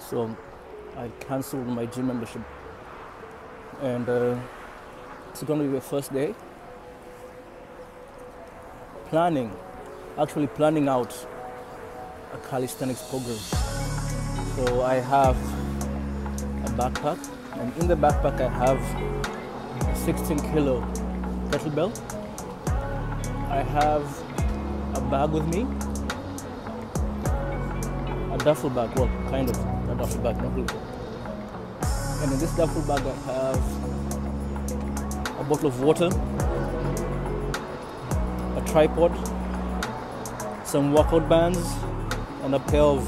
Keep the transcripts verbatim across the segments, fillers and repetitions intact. so I cancelled my gym membership. And uh, it's going to be the first day. Planning, actually planning out a calisthenics program. So I have a backpack, and in the backpack I have a sixteen kilo kettlebell. I have a bag with me, a duffel bag, well, kind of a duffel bag, not really. And in this duffel bag I have a bottle of water, a tripod, some workout bands, and a pair of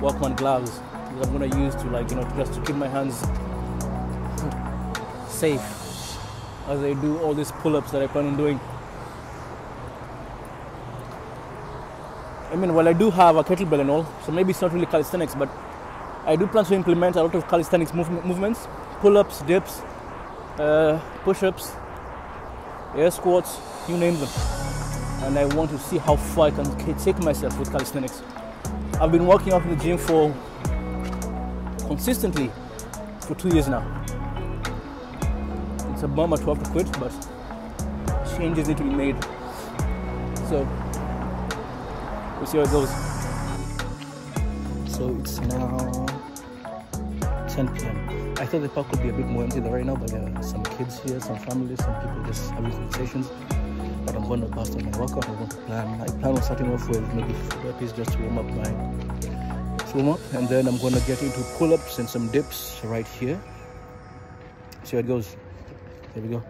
Walkman gloves that I'm gonna use to, like, you know, just to keep my hands safe as I do all these pull-ups that I plan on doing. I mean, well, I do have a kettlebell and all, so maybe it's not really calisthenics, but I do plan to implement a lot of calisthenics move movements, pull-ups, dips, uh, push-ups, air squats, you name them. And I want to see how far I can take myself with calisthenics. I've been working out in the gym for consistently for two years now. It's a bummer to have to quit, but changes need to be made. So we'll see how it goes. So it's now ten p m I thought the park would be a bit more empty than right now, but there are some kids here, some families, some people just having conversations. But I'm going to pass on my workout. I'm going to plan. I plan on starting off with maybe burpees just to warm up my to warm up, and then I'm going to get into pull-ups and some dips right here. See how it goes. There we go.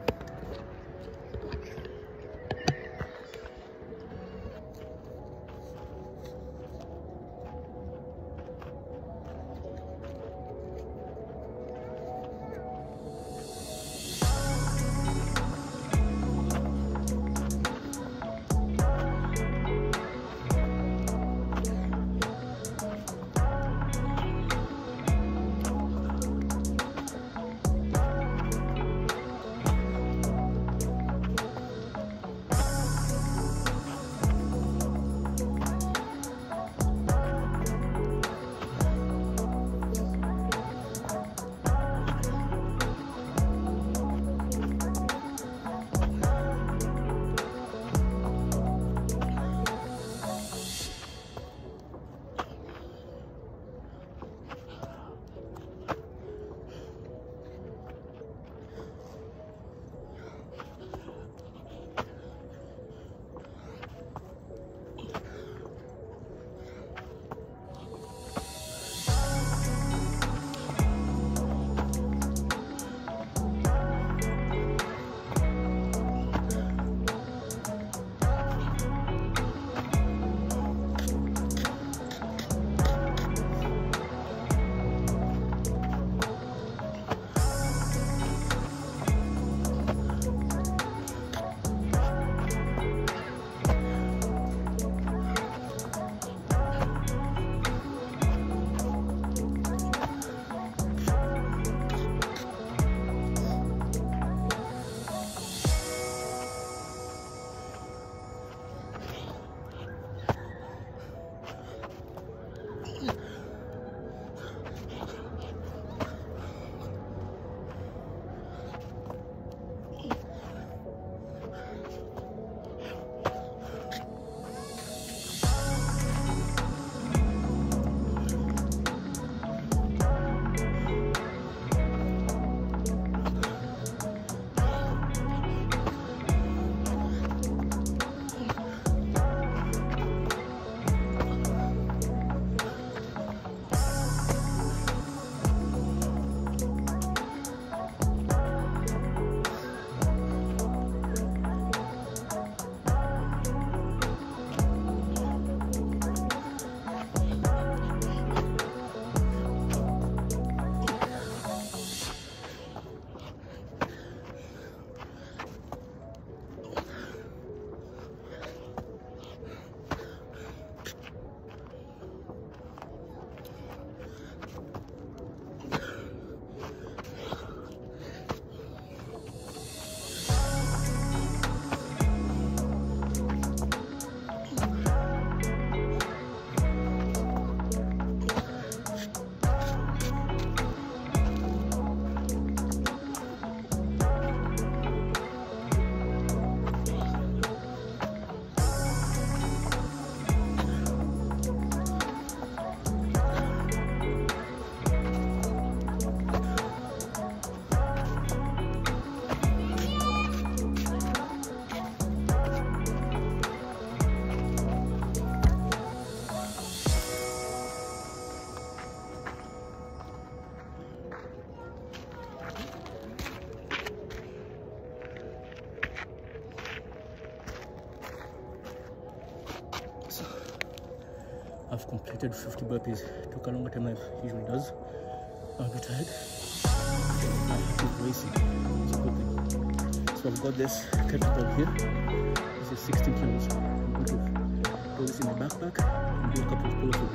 completed fifty burpees. Took a longer time than it usually does. I'm a tired. I'm racing. It's a good thing. So I've got this kettlebell here. This is sixteen kilos. I'm going to throw this in my backpack and do a couple of pull-ups.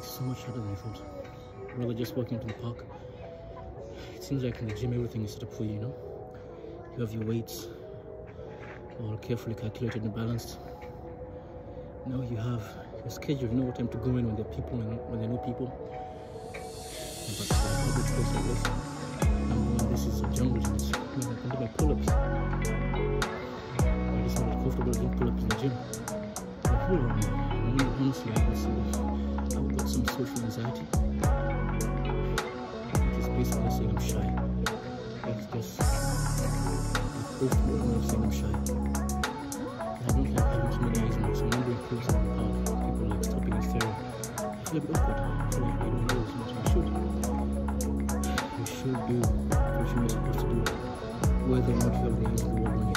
It's so much harder than I thought. Rather just walking to the park. It seems like in the gym everything is set up for you, you know? You have your weights, all carefully calculated and balanced. Now you have your schedule, you know what time to go in when there are people, and when there are no people. But uh, how good place like this, number one, this is a jungle, so this means I can do my pull-ups. But it's not comfortable doing pull-ups in the gym. The whole room, I mean, honestly, I guess I've got some social anxiety. Just basically saying I'm shy. That's just the proof of saying I'm shy. I don't like having too many eyes on me, so I'm wondering if there's like people like stopping and staring. I feel a bit awkward. I feel like I don't know as much as I should. You should do what you're supposed to do, whether or not you have the eyes of the world on you.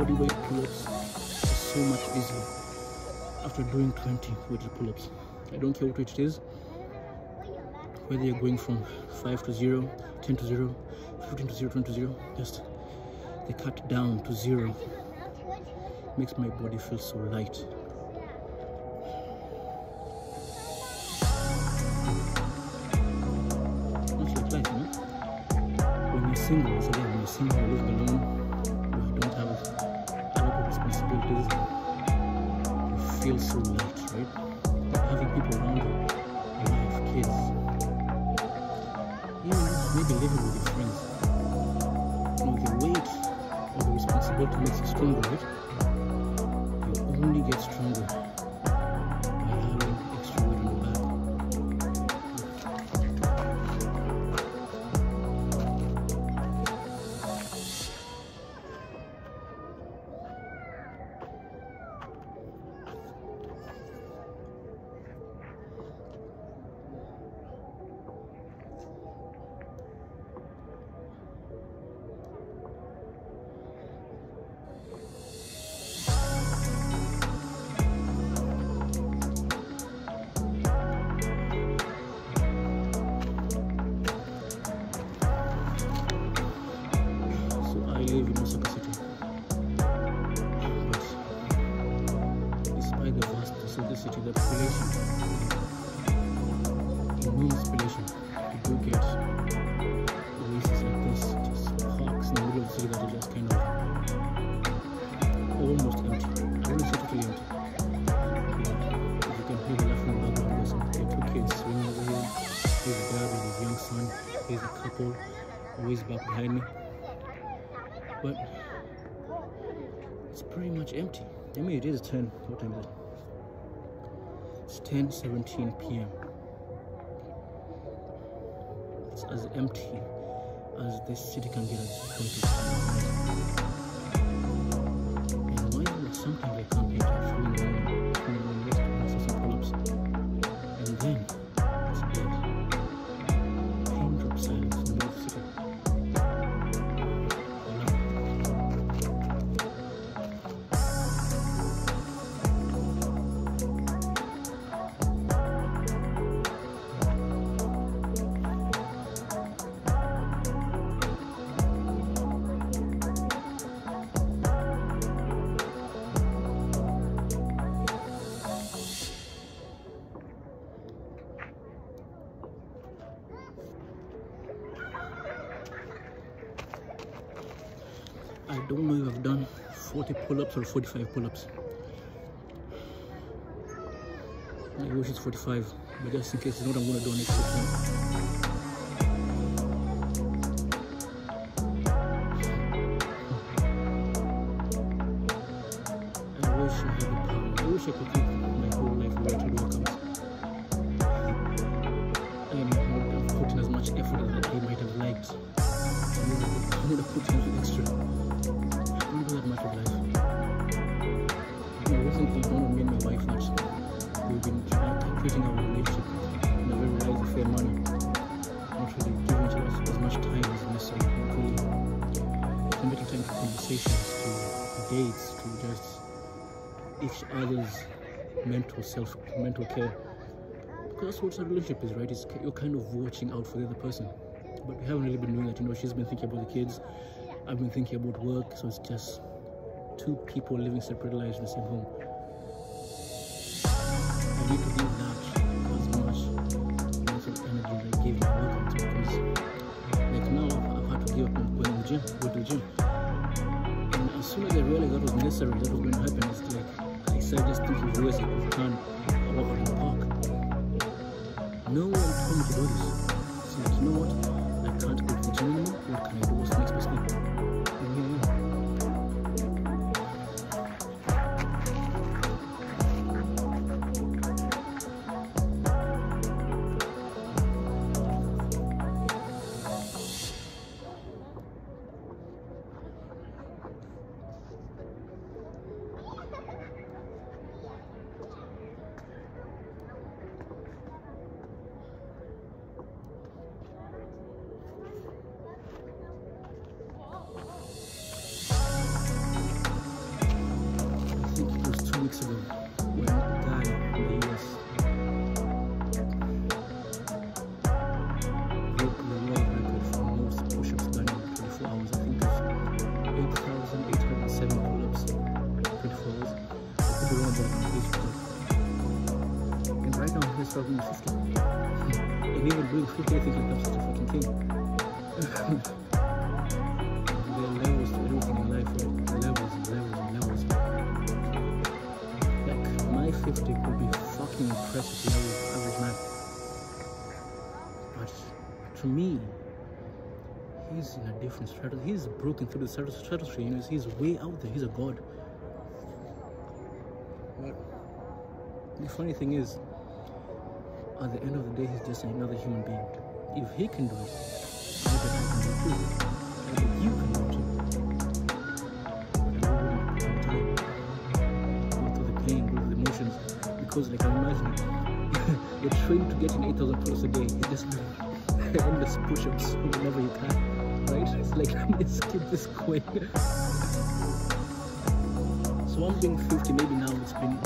Body weight pull-ups is so much easier after doing twenty weighted pull-ups. I don't care what weight it is, whether you're going from five to zero, ten to zero, fifteen to zero, twenty to zero, just they cut down to zero. Makes my body feel so light. It's like life, you know? When you're single, it's again, when you're single, you're living alone. Responsibilities, you feel so light, right? But having people around you, you have kids, even maybe living with your friends, you know, the weight or the responsibility makes you stronger, right? You only get stronger by having extra weight on your back. Live in Osaka City, but despite the vastness of the city, the population, enormous population, you do get places like this, just parks in the middle of the city that are just kind of almost empty. I wouldn't say totally empty, but you can hear the laughing in the background. There's two kids swimming over here, there's a dad with his young son, there's a couple always back behind me. But it's pretty much empty. I mean, it is ten, what time is it? It's ten seventeen p m It's as empty as this city can get at this point of time. And why would something like campaign to three in the morning, three in the morning, just process some pull-ups, and then it's dead. Pain drop silence in the middle of the city. I don't know if I've done forty pull-ups or forty-five pull-ups. I wish it's forty-five, but just in case it's not, I'm going to do an extra time. consecutive my whole life wanted workouts. I would have put in as much effort as I might have liked. I would have put in the extra. I don't do that much of life. You know, recently, one of me and my wife, that we've been creating our relationship in a very wise affair manner. Not really giving each other as much time as necessary. Committing time to conversations, to dates, to just each other's mental self, mental care. Because that's what a relationship is, right? It's, you're kind of watching out for the other person. But we haven't really been doing that, you know. She's been thinking about the kids, I've been thinking about work, so it's just two people living separate lives in the same home. I need to give that as much mental energy that I gave my workouts, because like now I've had to give up on going to the gym, go to the gym. And as soon as I realized that was necessary, that was going to happen, it's like, I just think of ways I could turn a walk in the park. No one told me to do this. So like, you know what? I can't go to the gym anymore. What can I do? What's the next best thing? He's broken through the stratosphere, you know, he's way out there, he's a god. But the funny thing is, at the end of the day, he's just another human being. If he can do it, I bet I can do it too. I bet you can do it too. I wouldn't have time. Go through the pain, go through the emotions. Because, like, I imagine, you're trained to get in eight thousand plus a day. You just do endless push-ups whenever you can. Right? It's like, let's keep this going. So I'm doing fifty, maybe now it's been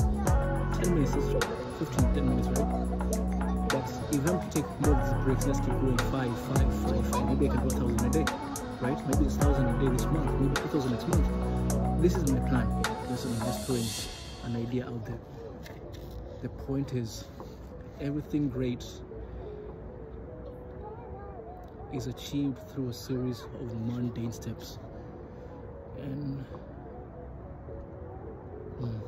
ten minutes, fifteen, ten minutes, right? But if I'm to take more of these breaks, let's keep going five, five, five, five, maybe I can do a thousand a day, right? Maybe it's a thousand a day this month, maybe two thousand next month. This is my plan. Yes, I'm just throwing an idea out there. The point is, everything great is achieved through a series of mundane steps. And mm,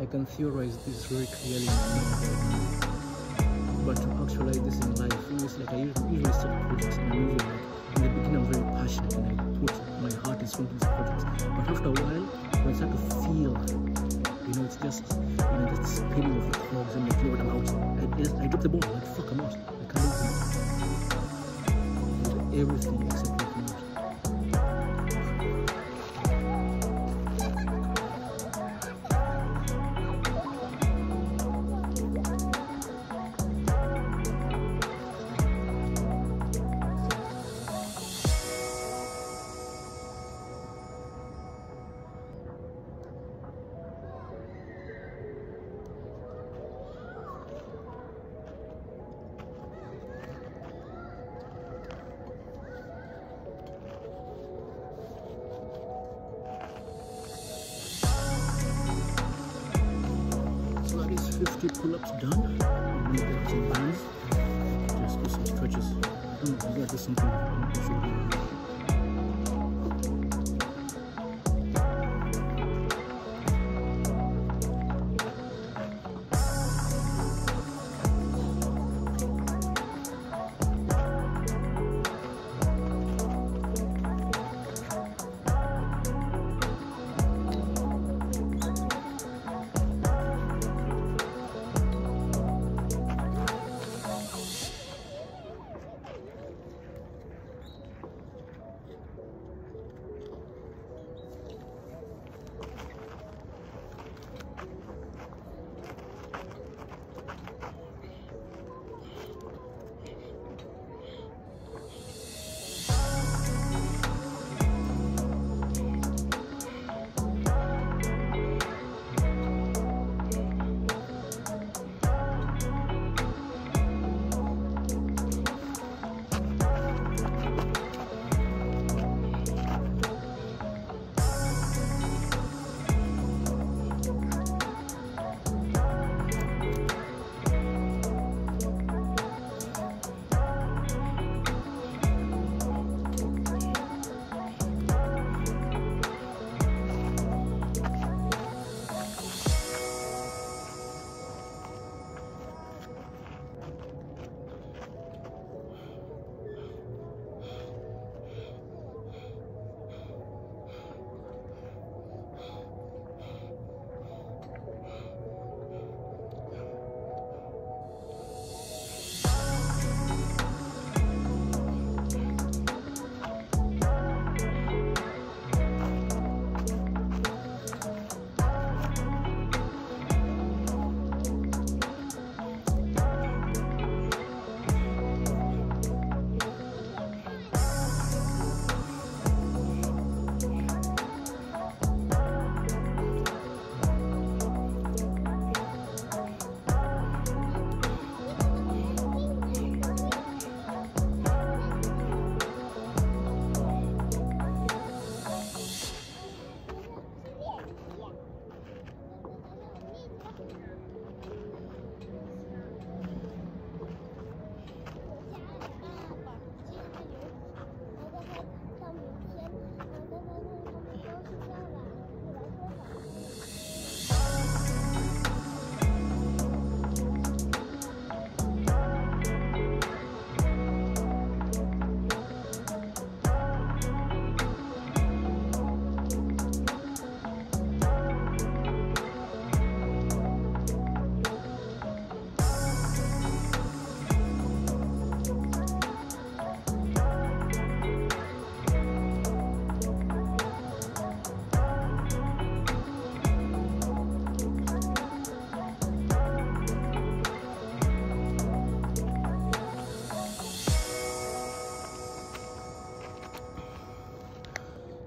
I can theorize this very clearly in my mind, but to actualize this in life, it's like I usually, usually start projects, and I'm usually like, in the beginning I'm very passionate and I put my heart into some of these projects, but after a while when I start to feel, you know, it's just, you know, just this spinning of the clogs, and like, you know what, I'm out. I, just, I drop the ball, like, fuck, I'm out, I can't lose it. Everything except looking at pull-ups done, I'm going to get some bands, just do some stretches. I don't know, I'm going to do something I'm not sure I'm going to do.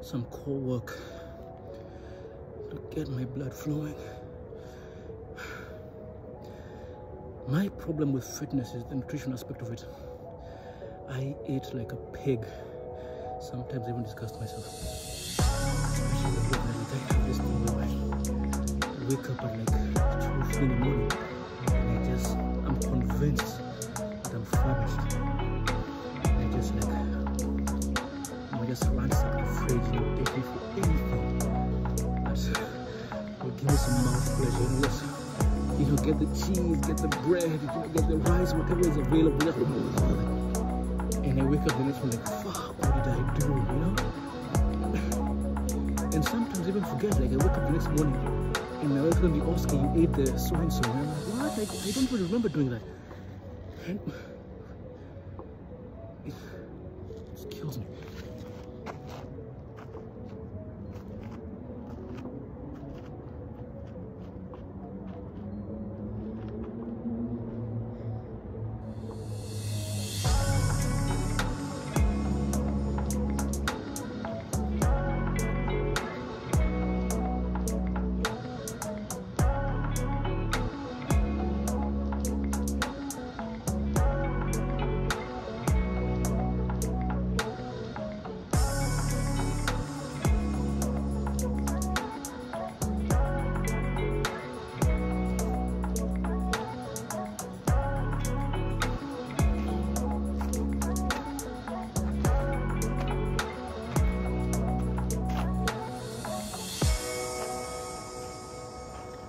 some core work to get my blood flowing. My problem with fitness is the nutrition aspect of it. I eat like a pig. Sometimes I even disgust myself. I wake up at like two in the morning and I just, I'm convinced that I'm famished. I just like, I just ransack the fridge, you know, take me for anything. But will give me some mouth pleasure, you know. You know, get the cheese, get the bread, you know, get the rice, whatever is available. And I wake up the next one like, fuck, what did I do, you know? And sometimes even forget, like I wake up the next morning and I wake up and be, Oscar, you ate the so-and-so. And I'm like, what? I, I don't really remember doing that. And it, it kills me.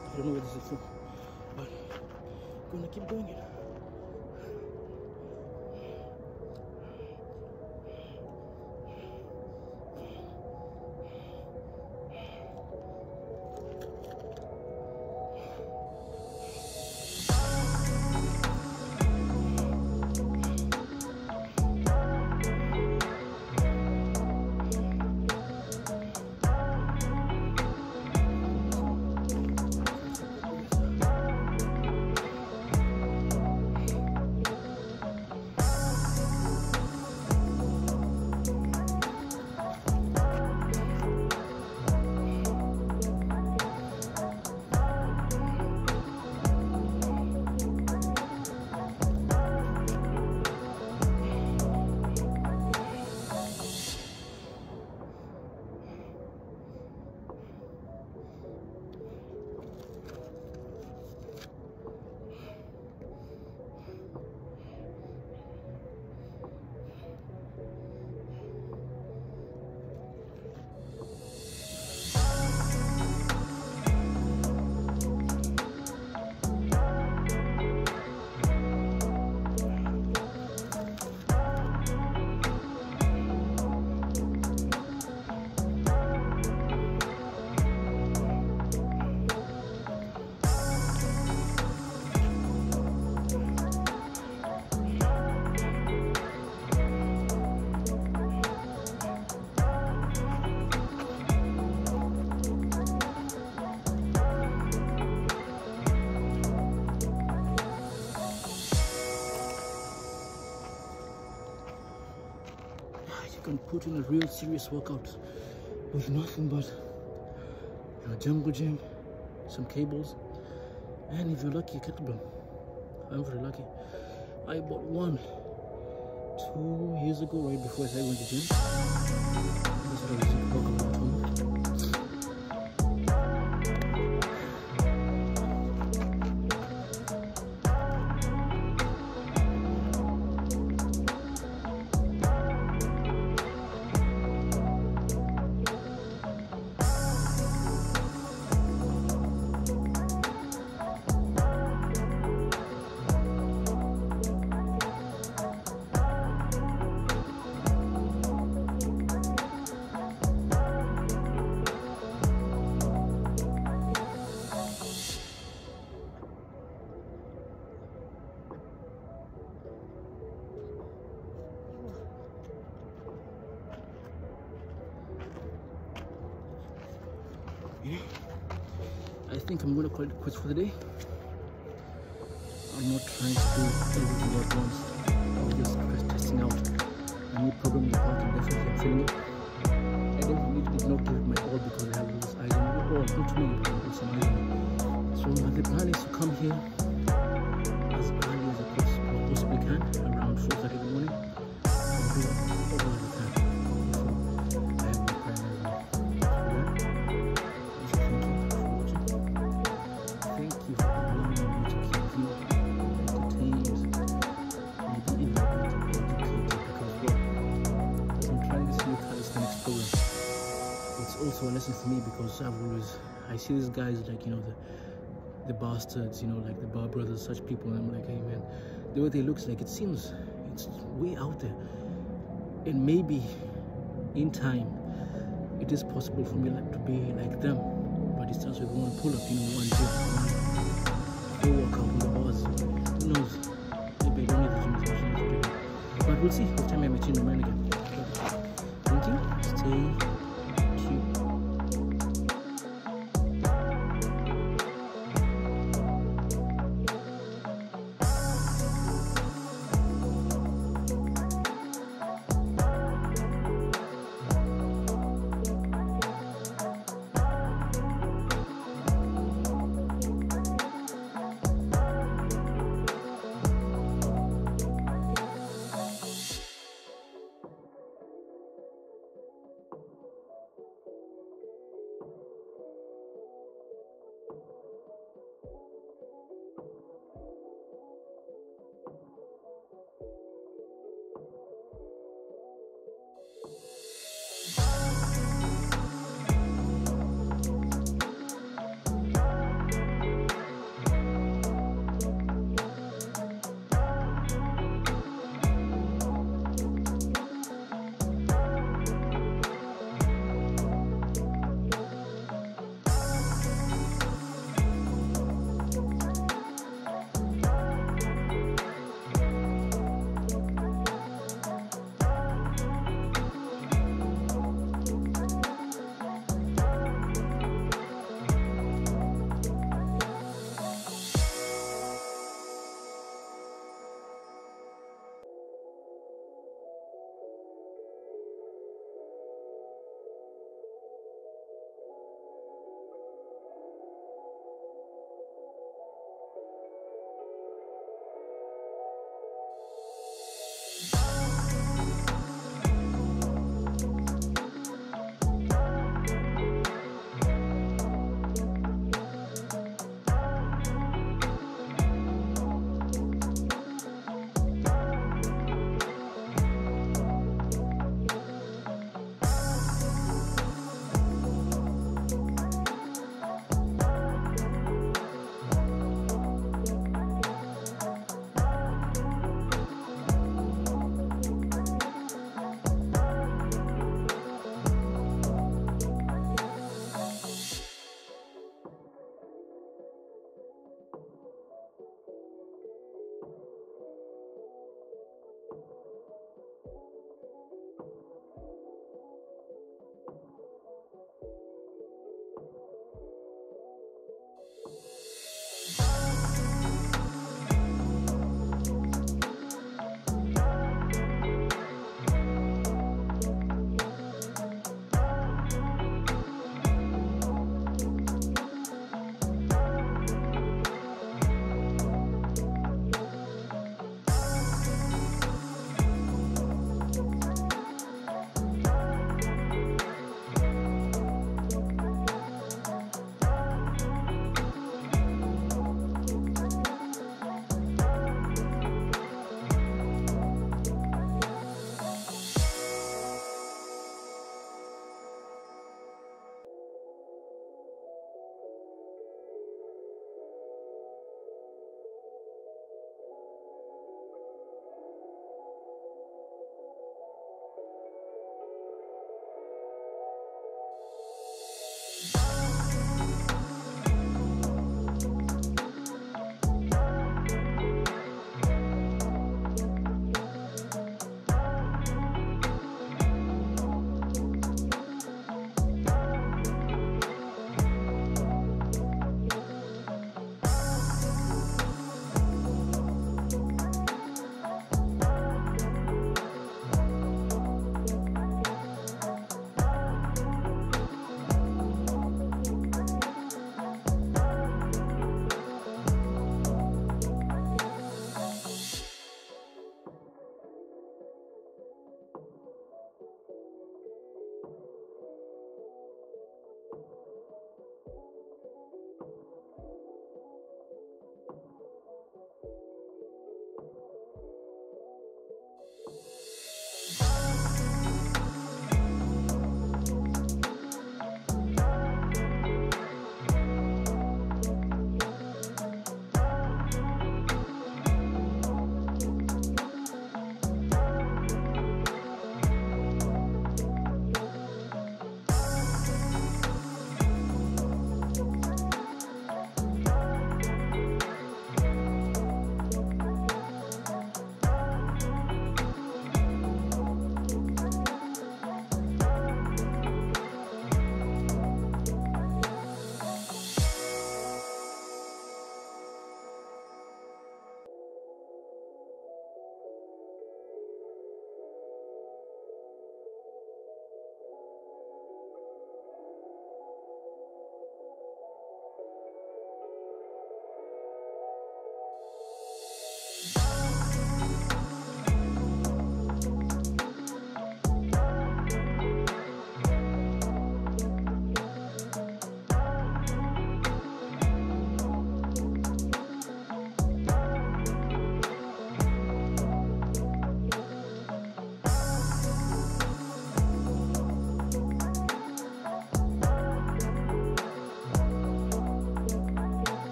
I don't know where this is from, but I'm gonna keep doing it. And put in a real serious workout with nothing but a jungle gym, some cables, and if you're lucky, a kettlebell. I'm very lucky. I bought one two years ago, right before I went to the gym. That's what I was doing, working at home. I think I'm gonna call it quits for the day. I'm not trying to do everything at once. I'm just testing out a new problem in the park and definitely feeling it. I don't need to here as badly as I possibly can, around four thirty in the morning. I'll do it all the time before I have my prayer around. Thank you for allowing me to keep you entertained and be in my way to educate you, because I'm trying this new calisthenics program. It's also a lesson for me, because I've always, I see these guys like, you know, the the bastards, you know, like the Bar Brothers, such people, and I'm like, hey man, the way they look like, it seems it's way out there, and maybe in time it is possible for me like to be like them, but it starts with one pull-up, you know, one dip, they walk out in the bars, who knows, maybe I don't need the gym, but we'll see, if time I meet you in the man again. Thank you, stay